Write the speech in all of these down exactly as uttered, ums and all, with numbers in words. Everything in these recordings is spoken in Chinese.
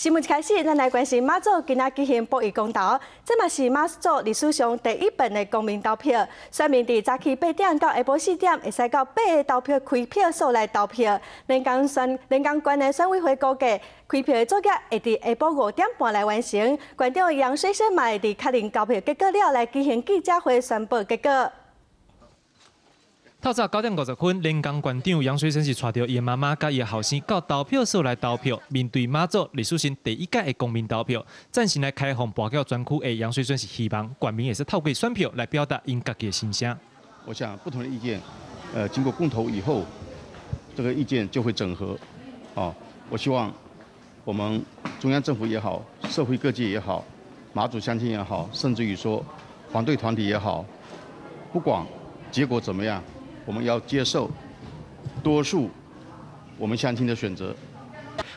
新闻一开始，咱来关心马祖今仔举行博弈公投，这嘛是马祖历史上第一遍的公民投票。选民伫早起八点到下晡四点，会使到八个投票开票所来投票。连江选连江县的选委会估计，开票的作业会伫下晡五点半来完成。县长杨水生嘛会伫确定投票结果了，来举行记者会宣布结果。 透早九点五十分，连江县长杨水生是带着伊妈妈甲伊后生到投票所来投票。面对马祖历史上第一届的公民投票，暂时来开放博鳌专区的杨水生是希望县民也是透过选票来表达因家己的心声。我想不同的意见，呃，经过公投以后，这个意见就会整合。哦，我希望我们中央政府也好，社会各界也好，马祖乡亲也好，甚至于说反对团体也好，不管结果怎么样。 我们要接受多数我们乡亲的选择。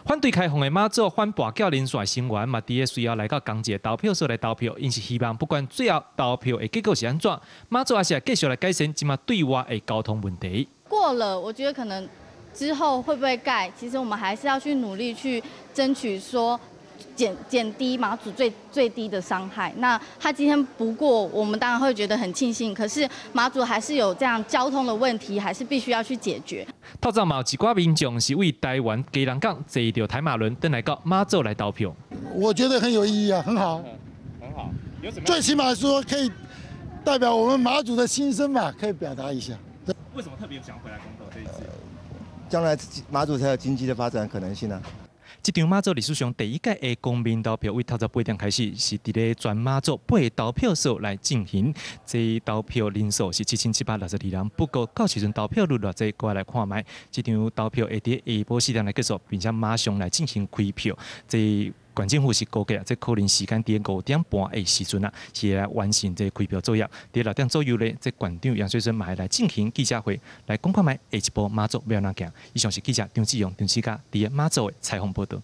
反对开放的马祖反跋筊人选成员嘛，伫个随后来到同一个投票所来投票，因是希望不管最后投票的结果是安怎，马祖也是继续来改善即马对外的交通问题。过了，我觉得可能之后会不会改，其实我们还是要去努力去争取说。 减减低马祖最最低的伤害。那他今天不过，我们当然会觉得很庆幸。可是马祖还是有这样交通的问题，还是必须要去解决。透早嘛，有一挂民众是为台湾基隆港坐着台马轮，登来到马祖来投票。我觉得很有意义啊，很好，很好。最起码说可以代表我们马祖的心声嘛，可以表达一下。为什么特别想回来工作这一次？将来马祖才有经济的发展可能性啊。 这场马祖历史上第一届的公民投票，为透早八点开始，是伫咧全马祖八个投票所来进行。这投票人数是七千七百六十二人，不过到时阵投票率偌济，过来看卖。这场投票会伫下晡四点来结束，并且马上来进行开票。这县政府是估计啊，这可能时间伫五点半的时阵啊，是来完成这开票作业。伫六点左右咧，这县长杨水生嘛来进行记者会，来讲看卖下一步马祖要安怎行。以上是记者张志勇、张志佳伫马祖的采访报道。